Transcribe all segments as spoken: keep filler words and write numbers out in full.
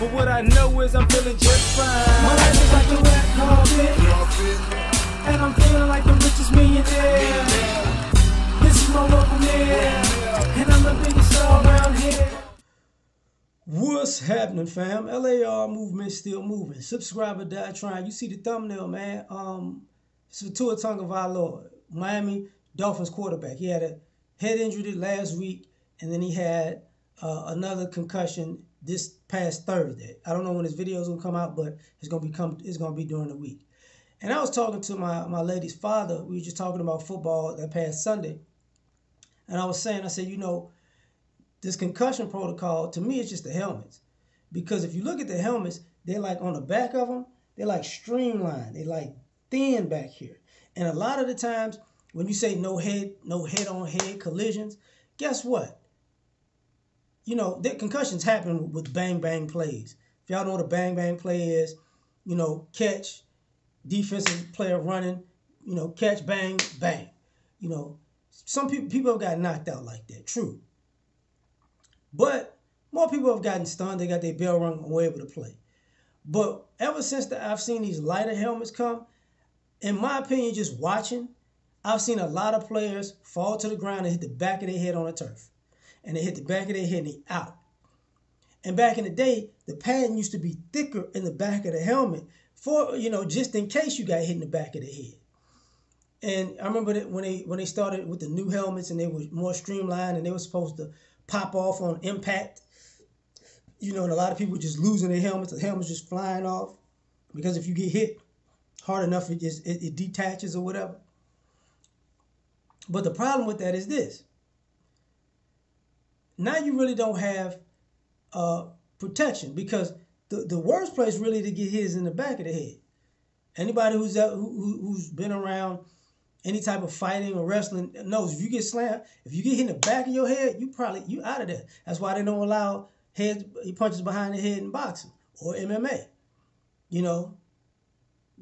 But what I know is I'm feeling just fine. My life is like a red carpet, and I'm feeling like the richest millionaire. This is my local man, and I'm the biggest star around here. What's happening, fam? L A R Movement still moving. Subscribe or die trying. You see the thumbnail, man. Um, it's for Tua Tagovailoa, Miami Dolphins quarterback. He had a head injury last week, and then he had uh, another concussion this past Thursday. I don't know when this video is gonna come out, but it's gonna be come. It's gonna be during the week. And I was talking to my my lady's father. We were just talking about football that past Sunday, and I was saying, I said, you know, this concussion protocol, to me, it's just the helmets. Because if you look at the helmets, they're like on the back of them, they're like streamlined. They're like thin back here. And a lot of the times when you say no head, no head-on-head collisions, guess what? You know, the concussions happen with bang-bang plays. If y'all know what a bang-bang play is, you know, catch, defensive player running, you know, catch, bang, bang. You know, some people, people have got knocked out like that, true. But more people have gotten stunned. They got their bell rung and were able to play. But ever since the, I've seen these lighter helmets come, in my opinion, just watching, I've seen a lot of players fall to the ground and hit the back of their head on the turf. And they hit the back of their head and they out. And back in the day, the padding used to be thicker in the back of the helmet for, you know, just in case you got hit in the back of the head. And I remember that when they, when they started with the new helmets and they were more streamlined and they were supposed to pop off on impact, you know, and a lot of people just losing their helmets, the helmets just flying off, because if you get hit hard enough, it just it, it detaches or whatever. But the problem with that is this: now you really don't have uh, protection, because the the worst place really to get hit is in the back of the head. Anybody who's out, who, who's been around any type of fighting or wrestling knows if you get slammed, if you get hit in the back of your head, you probably, you out of there. That's why they don't allow head punches behind the head in boxing or M M A. You know,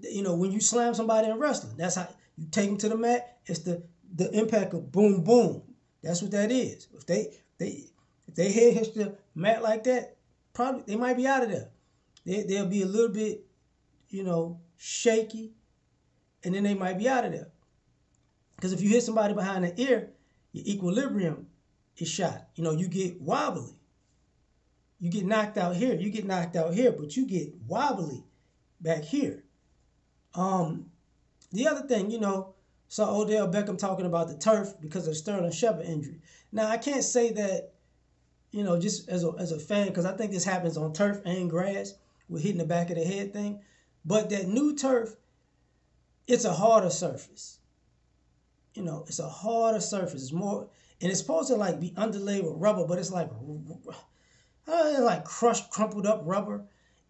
you know when you slam somebody in wrestling, that's how you take them to the mat. It's the the impact of boom, boom. That's what that is. If they they if they head hits the mat like that, probably they might be out of there. They they'll be a little bit, you know, shaky, and then they might be out of there. Because if you hit somebody behind the ear, your equilibrium is shot. You know, you get wobbly. You get knocked out here. You get knocked out here, but you get wobbly back here. Um, the other thing, you know, saw Odell Beckham talking about the turf because of Sterling Shepard injury. Now, I can't say that, you know, just as a, as a fan, because I think this happens on turf and grass with hitting the back of the head thing. But that new turf, it's a harder surface. You know, it's a harder surface. It's more, and it's supposed to like be underlaid with rubber, but it's like, uh, like crushed, crumpled up rubber,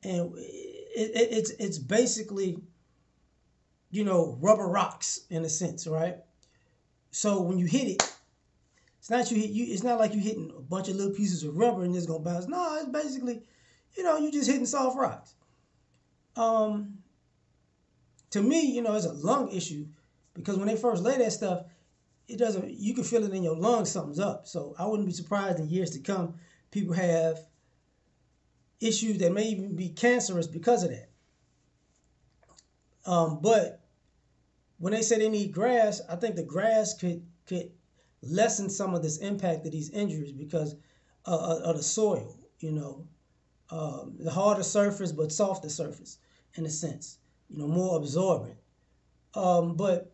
and it, it, it's it's basically, you know, rubber rocks in a sense, right? So when you hit it, it's not you hit you. It's not like you hitting a bunch of little pieces of rubber and it's gonna bounce. No, it's basically, you know, you just hitting soft rocks. Um, to me, you know, it's a lung issue. Because when they first lay that stuff, it doesn't, you can feel it in your lungs, something's up. So I wouldn't be surprised in years to come, people have issues that may even be cancerous because of that. Um, but when they say they need grass, I think the grass could, could lessen some of this impact of these injuries because of, of the soil, you know. Um, the harder surface, but softer surface in a sense, you know, more absorbent. Um, but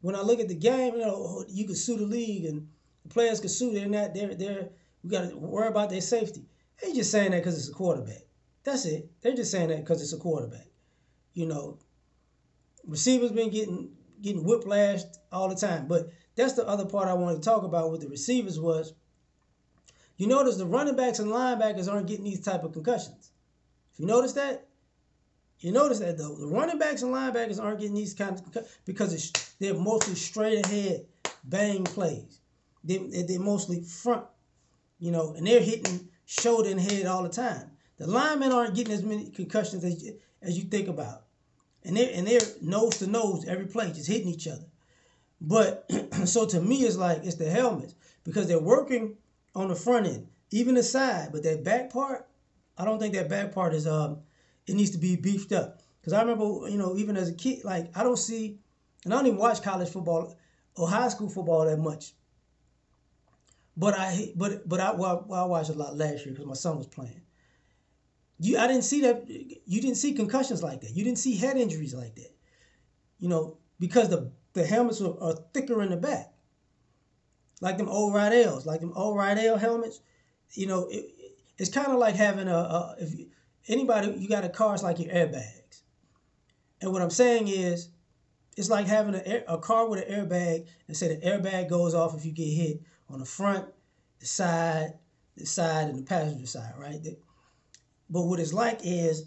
when I look at the game, you know, you could sue the league and the players could sue. They're not, they're, they're, we got to worry about their safety. They're just saying that because it's a quarterback. That's it. They're just saying that because it's a quarterback. You know, receivers been getting, getting whiplashed all the time. But that's the other part I wanted to talk about with the receivers was, you notice the running backs and linebackers aren't getting these type of concussions. If you notice that, You notice that, though. The running backs and linebackers aren't getting these kind of, because it's, they're mostly straight ahead bang plays. They, they're mostly front, you know, and they're hitting shoulder and head all the time. The linemen aren't getting as many concussions as you, as you think about. And they're, and they're nose to nose every play, just hitting each other. But, so to me, it's like, it's the helmets. Because they're working on the front end, even the side, but that back part, I don't think that back part is, um, it needs to be beefed up. Because I remember, you know, even as a kid, like, I don't see, and I don't even watch college football or high school football that much. But I, but but I, well, I watched a lot last year because my son was playing. You, I didn't see that. You didn't see concussions like that. You didn't see head injuries like that. You know, because the the helmets are, are thicker in the back. Like them old Riddells, like them old Riddell helmets. You know, it, it's kind of like having a, a if you, anybody you got a car, it's like your airbags. And what I'm saying is, it's like having a air, a car with an airbag, and say the airbag goes off if you get hit. On the front, the side, the side, and the passenger side, right? But what it's like is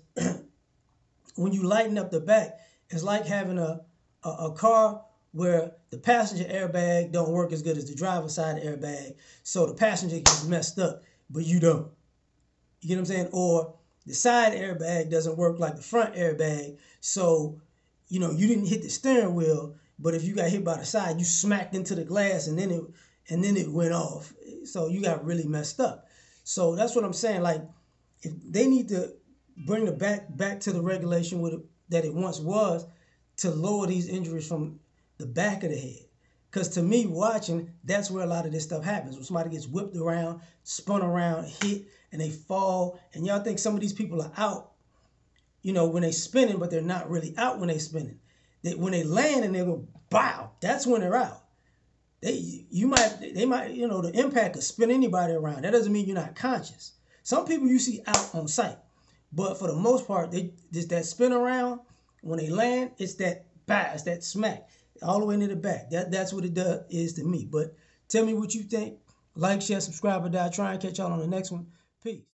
when you lighten up the back, it's like having a, a, a car where the passenger airbag don't work as good as the driver's side airbag, so the passenger gets messed up, but you don't. You get what I'm saying? Or the side airbag doesn't work like the front airbag, so, you know, you didn't hit the steering wheel, but if you got hit by the side, you smacked into the glass, and then it... and then it went off. So you got really messed up. So that's what I'm saying. Like, if they need to bring the back back to the regulation with it, that it once was, to lower these injuries from the back of the head. Because to me, watching, that's where a lot of this stuff happens. When somebody gets whipped around, spun around, hit, and they fall. And y'all think some of these people are out, you know, when they spinning, but they're not really out when they spinning. They, when they land and they go, bow, that's when they're out. They, you might, they might, you know, the impact could spin anybody around. That doesn't mean you're not conscious. Some people you see out on sight, but for the most part, they just that spin around when they land. It's that bah, it's that smack all the way into the back. That that's what it does is to me. But tell me what you think. Like, share, subscribe, or die. Try and catch y'all on the next one. Peace.